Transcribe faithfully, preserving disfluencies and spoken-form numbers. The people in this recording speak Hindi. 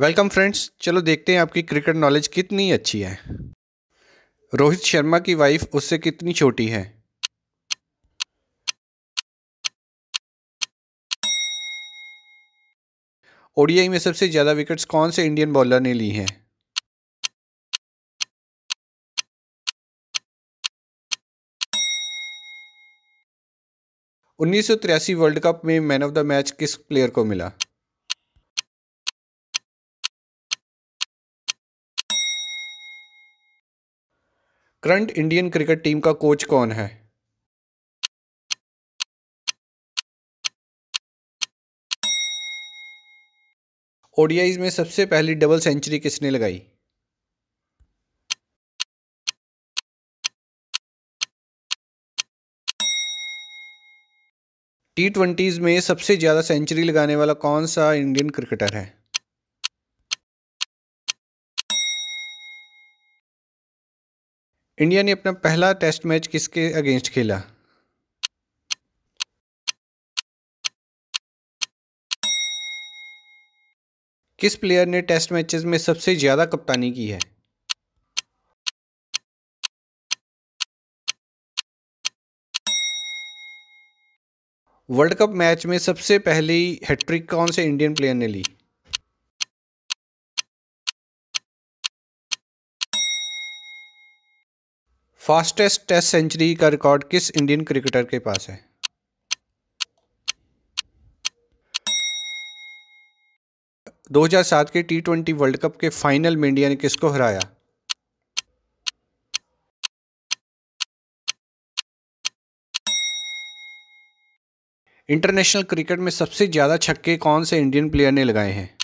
वेलकम फ्रेंड्स, चलो देखते हैं आपकी क्रिकेट नॉलेज कितनी अच्छी है। रोहित शर्मा की वाइफ उससे कितनी छोटी है? ओडीआई में सबसे ज्यादा विकेट्स कौन से इंडियन बॉलर ने ली हैं? उन्नीस सौ तिरासी वर्ल्ड कप में मैन ऑफ द मैच किस प्लेयर को मिला? करंट इंडियन क्रिकेट टीम का कोच कौन है? ओडीआईज में सबसे पहली डबल सेंचुरी किसने लगाई? टी ट्वेंटीज में सबसे ज्यादा सेंचुरी लगाने वाला कौन सा इंडियन क्रिकेटर है? इंडिया ने अपना पहला टेस्ट मैच किसके अगेंस्ट खेला? किस प्लेयर ने टेस्ट मैचेस में सबसे ज्यादा कप्तानी की है? वर्ल्ड कप मैच में सबसे पहली हैट्रिक कौन से इंडियन प्लेयर ने ली? फास्टेस्ट टेस्ट सेंचुरी का रिकॉर्ड किस इंडियन क्रिकेटर के पास है? दो हज़ार सात के टी ट्वेंटी वर्ल्ड कप के फाइनल में इंडिया ने किसको हराया? इंटरनेशनल क्रिकेट में सबसे ज्यादा छक्के कौन से इंडियन प्लेयर ने लगाए हैं?